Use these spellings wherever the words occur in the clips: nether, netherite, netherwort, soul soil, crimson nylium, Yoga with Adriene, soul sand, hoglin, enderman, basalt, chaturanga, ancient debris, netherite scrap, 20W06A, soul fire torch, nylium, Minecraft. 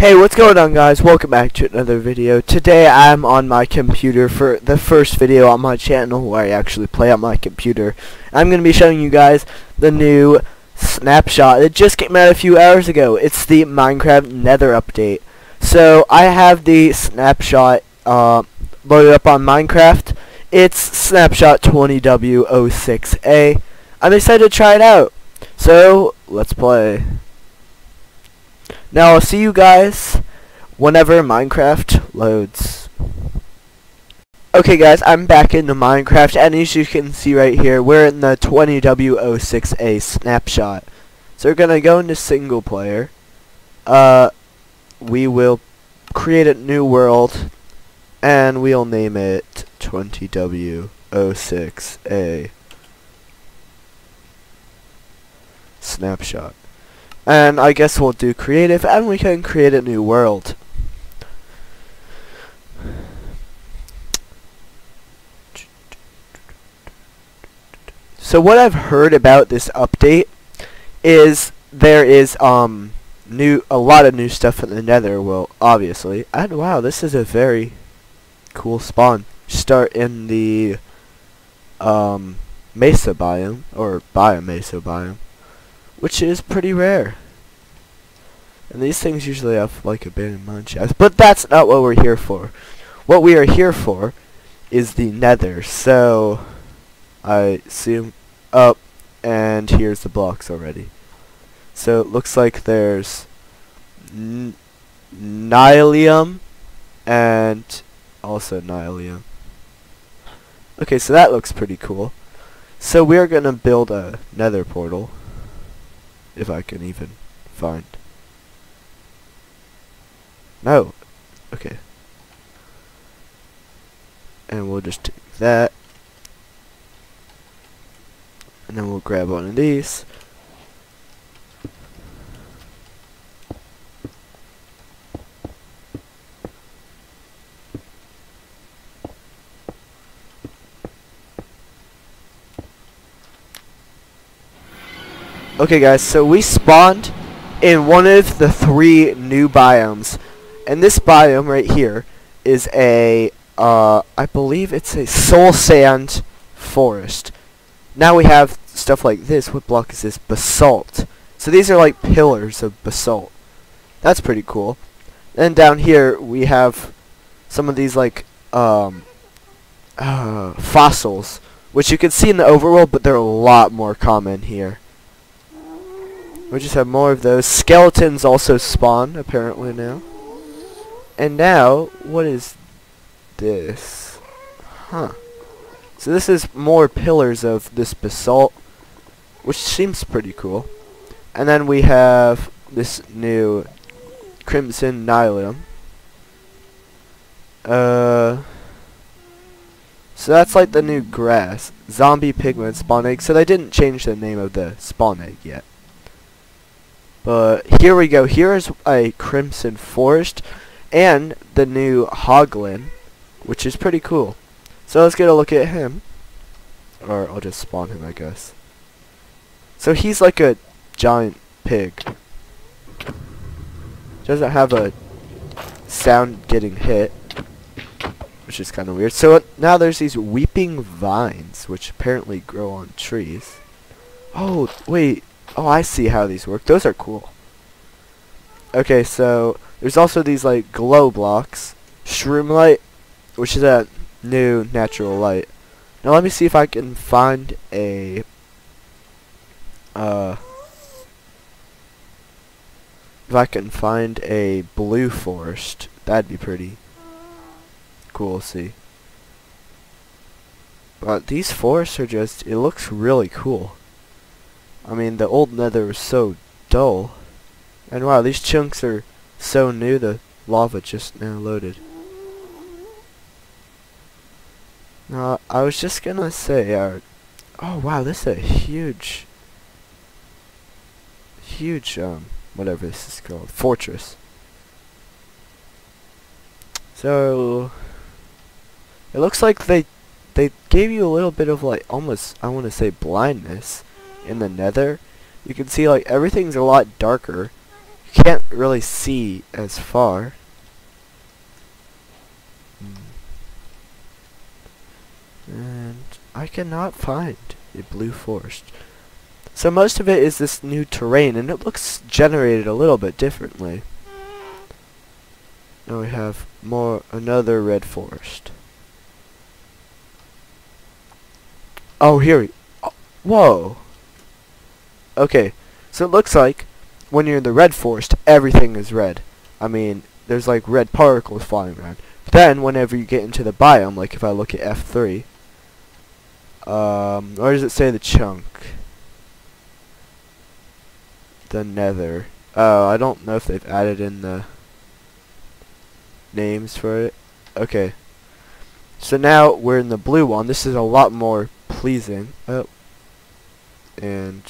Hey, what's going on, guys? Welcome back to another video. Today I'm on my computer for the first video on my channel where I actually play on my computer. I'm going to be showing you guys the new snapshot. It just came out a few hours ago. It's the Minecraft Nether update. So I have the snapshot loaded up on Minecraft. It's snapshot 20W06A. I'm excited to try it out. So let's play. Now I'll see you guys whenever Minecraft loads. Okay guys, I'm back into Minecraft, and as you can see right here, we're in the 20W06A snapshot. So we're gonna go into single player. We will create a new world, and we'll name it 20W06A snapshot. And I guess we'll do creative, and we can create a new world. So what I've heard about this update is there is a lot of new stuff in the Nether. Well, obviously, and wow, this is a very cool spawn. Start in the mesa biome or biomesa biome, which is pretty rare. And these things usually have like abandoned mine shafts, but that's not what we're here for. What we are here for is the Nether. So I zoom up, and here's the blocks already. So it looks like there's nylium and also nylium. Okay, so that looks pretty cool. So we're gonna build a Nether portal. If I can even find. No. Okay. And we'll just take that. And then we'll grab one of these. Okay guys, so we spawned in one of the three new biomes, and this biome right here is a, I believe it's a soul sand forest. Now we have stuff like this. What block is this? Basalt. So these are like pillars of basalt. That's pretty cool. And down here we have some of these like fossils, which you can see in the overworld, but they're a lot more common here. We just have more of those. Skeletons also spawn, apparently, now. And now, what is this? Huh. So this is more pillars of this basalt, which seems pretty cool. And then we have this new crimson nylium. So that's like the new grass. Zombie pigment spawn egg. So they didn't change the name of the spawn egg yet. But here we go. Here is a crimson forest and the new hoglin, which is pretty cool. So let's get a look at him. Or I'll just spawn him, I guess. So he's like a giant pig. Doesn't have a sound getting hit, which is kind of weird. So now there's these weeping vines, which apparently grow on trees. Oh, wait. Oh, I see how these work. Those are cool. Okay, so there's also these like glow blocks. Shroom light, which is a new natural light. Now let me see if I can find a blue forest. That'd be pretty cool to see. But these forests are just, it looks really cool. I mean, the old Nether was so dull. And wow, these chunks are so new, the lava just now loaded. Now, I was just gonna say, oh wow, this is a huge, whatever this is called, fortress. So, it looks like they gave you a little bit of like, almost, I want to say blindness. In the Nether, you can see like everything's a lot darker. You You can't really see as far. And I cannot find a blue forest. So most of it is this new terrain, and it looks generated a little bit differently. Now we have another red forest. Oh, here we... Oh, whoa! Okay, so it looks like when you're in the red forest, everything is red. I mean, there's like red particles flying around. But then, whenever you get into the biome, like if I look at F3... where does it say the chunk? The nether. Oh, I don't know if they've added in the names for it. Okay. So now we're in the blue one. This is a lot more pleasing. Oh. And...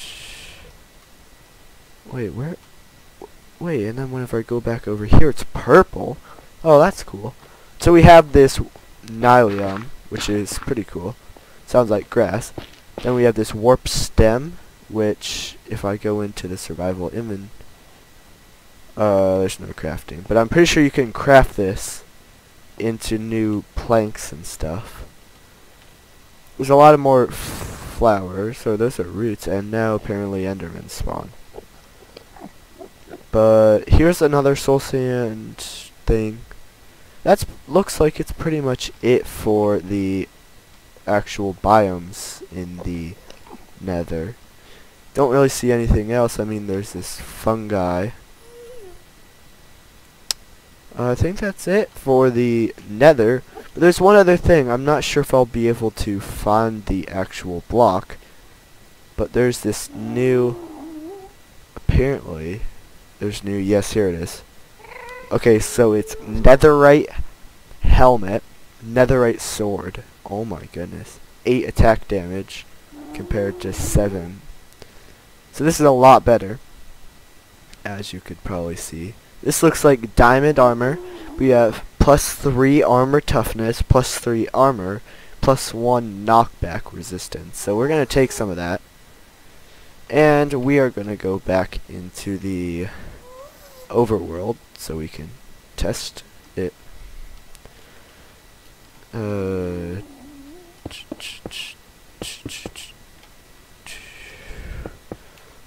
Wait, where... Wait, and then whenever I go back over here, it's purple. Oh, that's cool. So we have this nylium, which is pretty cool. Sounds like grass. Then we have this warped stem, which if I go into the survival inventory, there's no crafting, but I'm pretty sure you can craft this into new planks and stuff. There's a lot of more flowers, so those are roots, and now apparently endermen spawn. But here's another soul sand thing. That looks like it's pretty much it for the actual biomes in the nether. Don't really see anything else. I mean, there's this fungi. I think that's it for the nether. But there's one other thing. I'm not sure if I'll be able to find the actual block. But there's this new... Apparently, there's new... Yes, here it is. Okay, so it's netherite helmet, netherite sword. Oh my goodness. 8 attack damage compared to 7. So this is a lot better, as you could probably see. This looks like diamond armor. We have +3 armor toughness, +3 armor, +1 knockback resistance. So we're going to take some of that. And we are going to go back into the overworld so we can test it.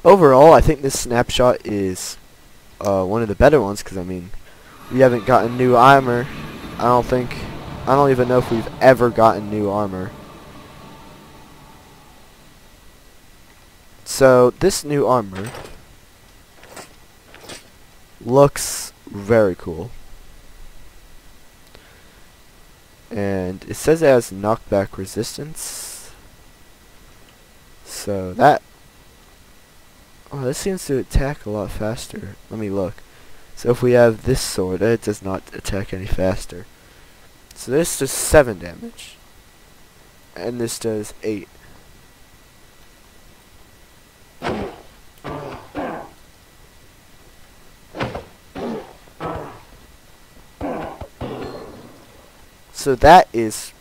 Overall, I think this snapshot is one of the better ones, because I mean, we haven't gotten new armor. I don't even know if we've ever gotten new armor. So this new armor looks very cool, and it says it has knockback resistance. So that... Oh, this seems to attack a lot faster. Let me look. So if we have this sword, it does not attack any faster. So this does 7 damage. And this does 8. So that is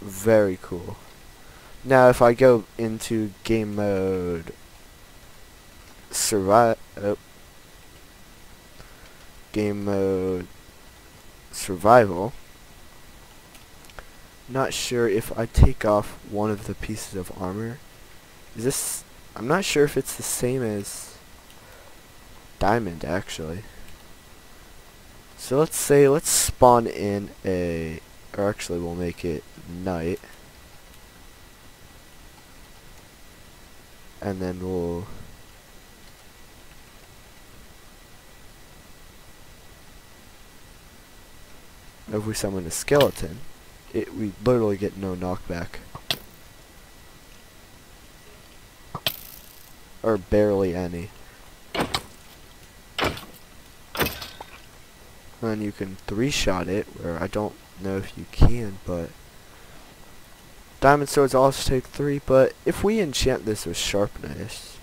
very cool. Now if I go into game mode... game mode survival. Not sure if I take off one of the pieces of armor. Is this... I'm not sure if it's the same as diamond actually. So let's say let's spawn in a... or actually we'll make it night. And then we'll... if we summon a skeleton, we literally get no knockback. Or barely any. And you can 3-shot it, where I don't know if you can, but... Diamond swords also take 3, but if we enchant this with sharpness...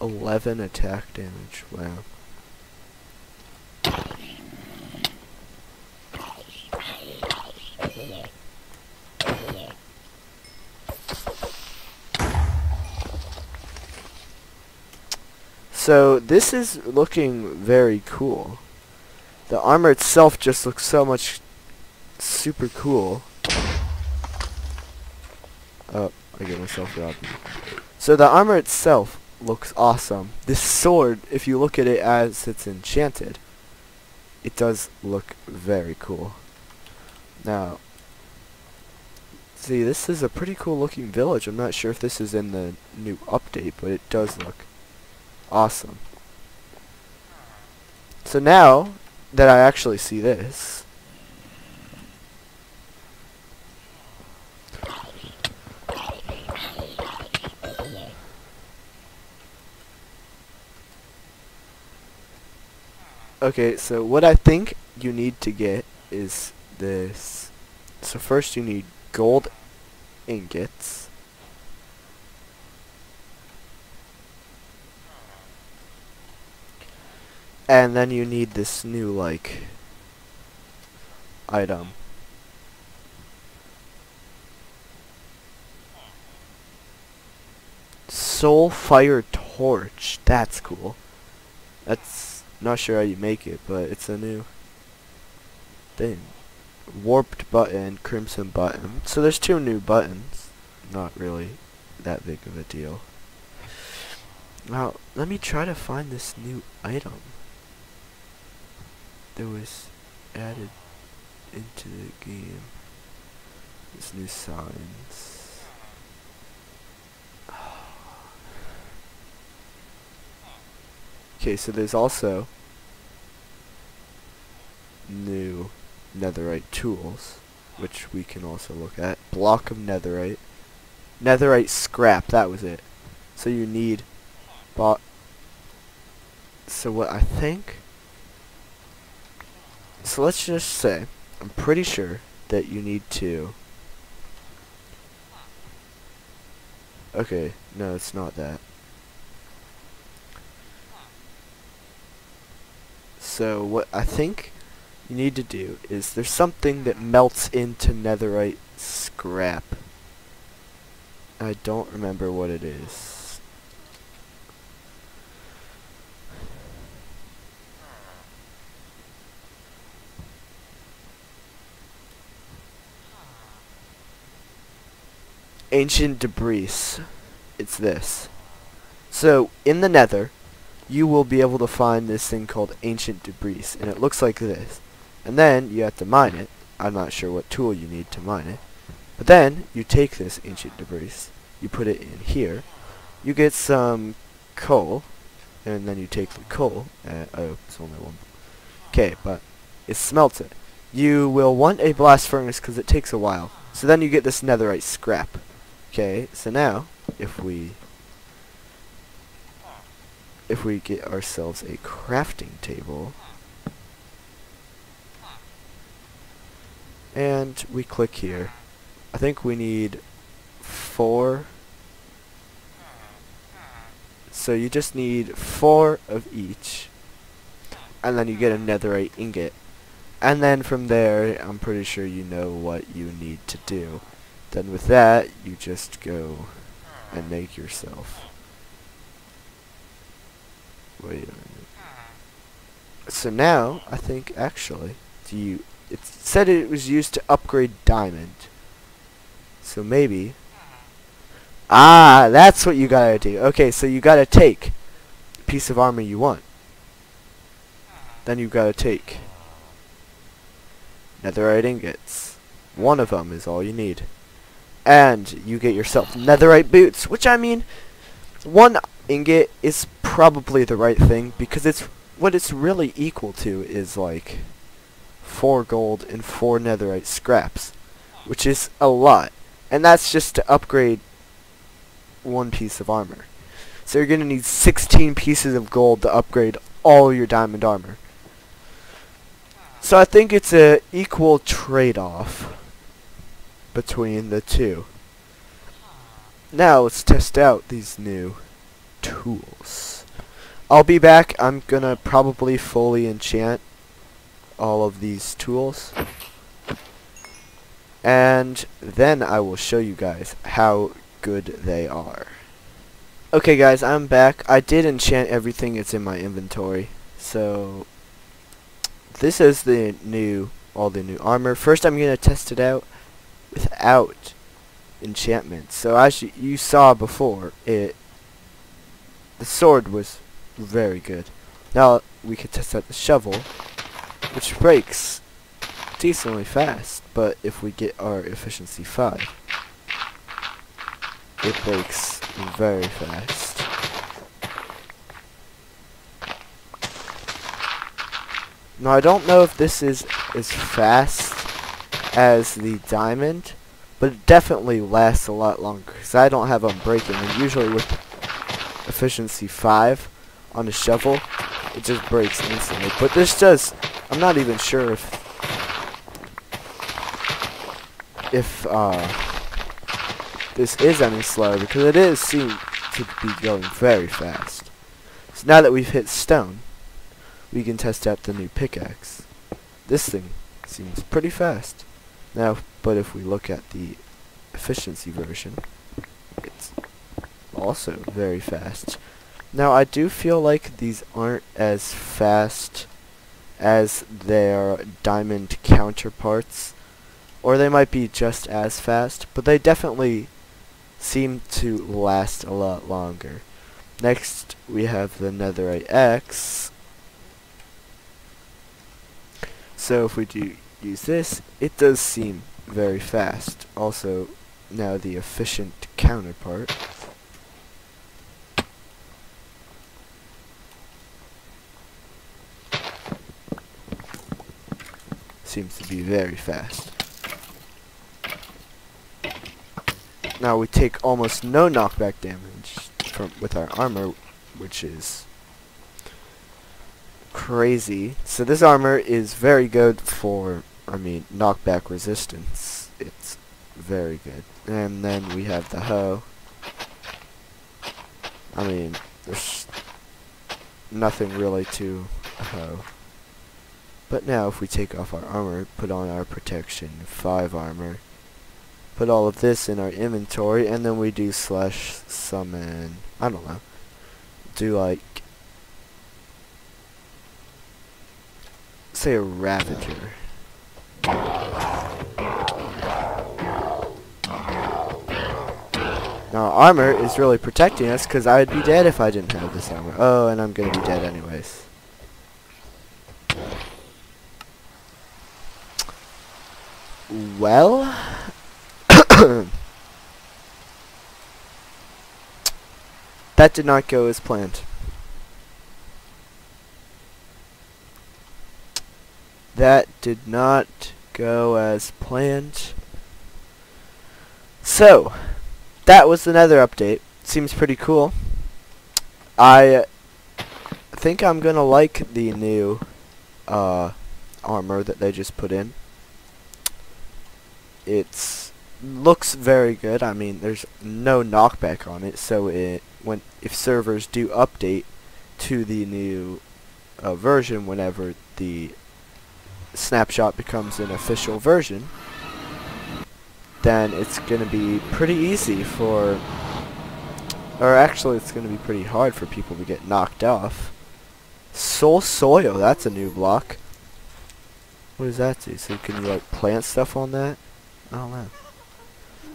+11 attack damage, wow. So this is looking very cool. The armor itself just looks so much super cool. Oh, I get myself robbed. So the armor itself looks awesome. This sword, if you look at it as it's enchanted, it does look very cool. Now, see, this is a pretty cool looking village. I'm not sure if this is in the new update, but it does look awesome. So now that I actually see this, okay, so what I think you need to get is this. So first you need gold ingots. And then you need this new, like, item. Soul fire torch. That's cool. That's... not sure how you make it, but it's a new thing. Warped button, crimson button. So there's two new buttons. Not really that big of a deal. Now, let me try to find this new item that was added into the game. These new signs. Okay, so there's also new netherite tools, which we can also look at. Block of netherite. Netherite scrap, that was it. So you need... So what I think... So let's just say, I'm pretty sure that you need to... Okay, no, it's not that. So what I think you need to do is there's something that melts into netherite scrap. I don't remember what it is. Ancient debris. It's this. So in the nether, you will be able to find this thing called ancient debris, and it looks like this. And then you have to mine it. I'm not sure what tool you need to mine it, but then you take this ancient debris, you put it in here, you get some coal, and then you take the coal. Oh, it's only one. Okay, but it smelts it. You will want a blast furnace because it takes a while. So then you get this netherite scrap. Okay, so now if we get ourselves a crafting table and we click here, I think we need 4. So you just need 4 of each, and then you get a netherite ingot, and then from there I'm pretty sure you know what you need to do. Then with that you just go and make yourself... Wait a minute. So now I think actually, it said it was used to upgrade diamond. So maybe, that's what you gotta do. Okay, so you gotta take the piece of armor you want. Then you gotta take netherite ingots. One of them is all you need, and you get yourself netherite boots. Which, I mean, one ingot is probably the right thing, because it's what it's really equal to is like 4 gold and 4 netherite scraps, which is a lot, and that's just to upgrade one piece of armor. So you're gonna need 16 pieces of gold to upgrade all your diamond armor. So I think it's a equal trade-off between the two. Now let's test out these new tools. I'll be back. I'm gonna probably fully enchant all of these tools, and then I will show you guys how good they are. Okay guys, I'm back. I did enchant everything that's in my inventory. So this is the new, all the new armor. First I'm gonna test it out without enchantments. So as you saw before, the sword was very good. Now we can test out the shovel, which breaks decently fast, but if we get our efficiency 5, it breaks very fast. Now I don't know if this is as fast as the diamond, but it definitely lasts a lot longer because I don't have unbreaking, and usually with efficiency 5 on a shovel it just breaks instantly. But this does, I'm not even sure if this is any slower, because it is seem to be going very fast. So now that we've hit stone, we can test out the new pickaxe. This thing seems pretty fast. Now, but if we look at the efficiency version, it's also very fast. Now I do feel like these aren't as fast as their diamond counterparts, or they might be just as fast, but they definitely seem to last a lot longer. Next we have the netherite axe. So if we do use this, it does seem very fast. Also now the efficient counterpart. Seems to be very fast. Now we take almost no knockback damage with our armor, which is crazy. So this armor is very good for, knockback resistance. It's very good. And then we have the hoe. There's nothing really to a hoe. But now if we take off our armor, put on our protection 5 armor, put all of this in our inventory, and then we do slash summon, do like, say, a ravager. Now armor is really protecting us, because I'd be dead if I didn't have this armor. Oh, and I'm gonna be dead anyways. Well, that did not go as planned. That did not go as planned. So, that was another update. Seems pretty cool. I think I'm gonna like the new armor that they just put in. It's looks very good. There's no knockback on it, so if servers do update to the new version, whenever the snapshot becomes an official version, then it's gonna be pretty easy for, or actually it's gonna be pretty hard for people to get knocked off. Soul soil, that's a new block. What does that do? So can you like plant stuff on that? I don't know.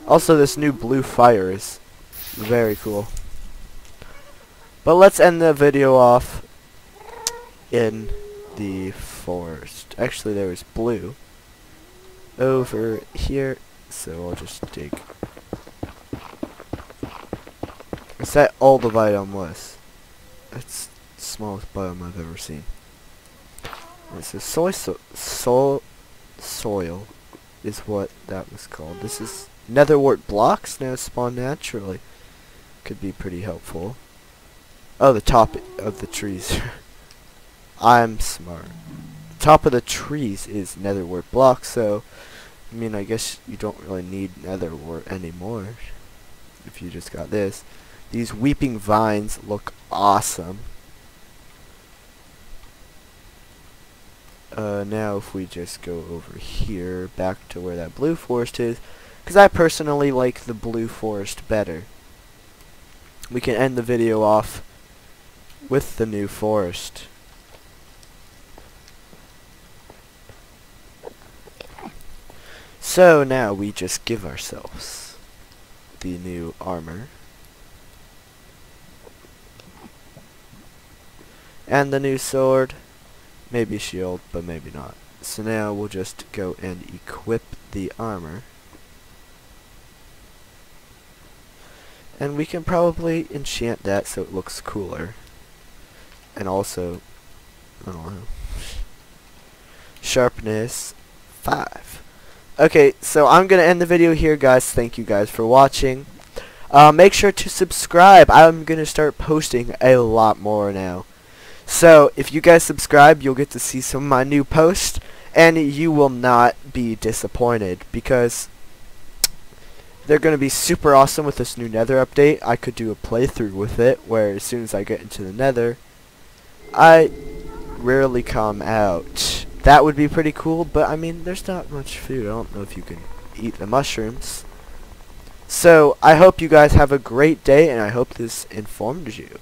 Also, this new blue fire is very cool. But let's end the video off in the forest. Actually, there is blue over here, so I'll just dig. Is that all the biome was? That's the smallest biome I've ever seen. This is soul soil is what that was called. This is netherwort blocks now spawn naturally. Could be pretty helpful. Oh, the top of the trees. I'm smart. The top of the trees is netherwort blocks, so I guess you don't really need netherwort anymore if you just got this. These weeping vines look awesome. Now if we just go over here back to where that blue forest is, because I personally like the blue forest better. we can end the video off with the new forest. So now we just give ourselves the new armor and the new sword, maybe shield, but maybe not. So now we'll just go and equip the armor, and we can probably enchant that so it looks cooler. And also, I don't know, sharpness 5. Okay, so I'm gonna end the video here, guys. Thank you guys for watching. Make sure to subscribe. I'm gonna start posting a lot more now. So if you guys subscribe, you'll get to see some of my new posts, and you will not be disappointed, because they're going to be super awesome with this new nether update. I could do a playthrough with it, where as soon as I get into the nether, I rarely come out. That would be pretty cool, but I mean, there's not much food. I don't know if you can eat the mushrooms. So I hope you guys have a great day, and I hope this informed you.